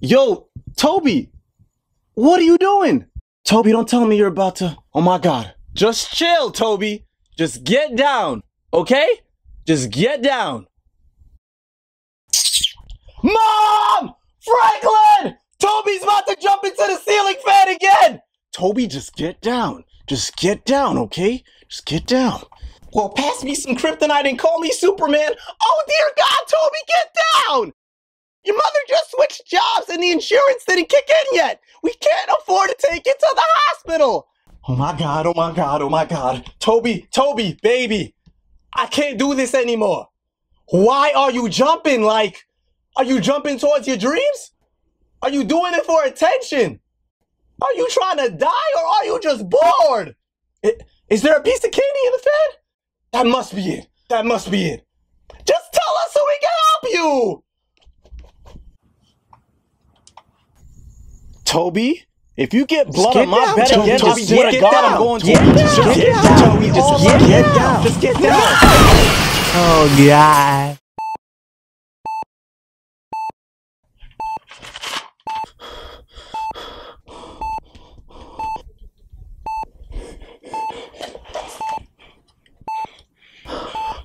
Yo, Toby, what are you doing? Toby, don't tell me you're about to, oh my God. Just chill, Toby. Just get down, okay? Just get down. Mom! Franklin! Toby's about to jump into the ceiling fan again! Toby, just get down. Just get down, okay? Just get down. Well, pass me some kryptonite and call me Superman. Oh, dear God, Toby, get down! Your mother just switched jobs and the insurance didn't kick in yet. We can't afford to take it to the hospital. Oh, my God, oh, my God, oh, my God. Toby, Toby, baby, I can't do this anymore. Why are you jumping? Like, are you jumping towards your dreams? Are you doing it for attention? Are you trying to die or are you just bored? Is there a piece of candy in the fan? That must be it. That must be it. Just tell us so we can help you. Toby, if you get blood on my bed again, I swear to God, I'm going to get down. Get down. Toby, just get down. Just get down. Oh, God.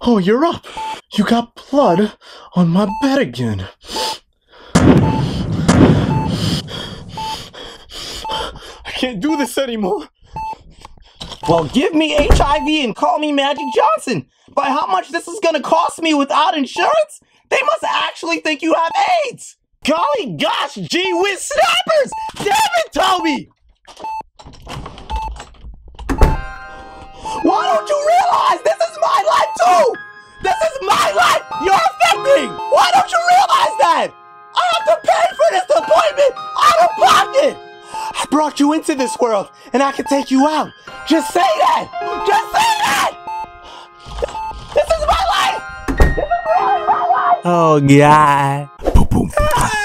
Oh, you're up. You got blood on my bed again. I can't do this anymore. Well, give me HIV and call me Magic Johnson. By how much this is gonna cost me without insurance? They must actually think you have AIDS. Golly gosh, gee whiz snappers! Damn it, Toby! Why don't you realize this is my life too? This is my life you're affecting! Why don't you realize that? I have to pay for this appointment out of pocket! I brought you into this world and I can take you out. Just say that! Just say that! This is my life! This is really my life! Oh, God. Boom, boom.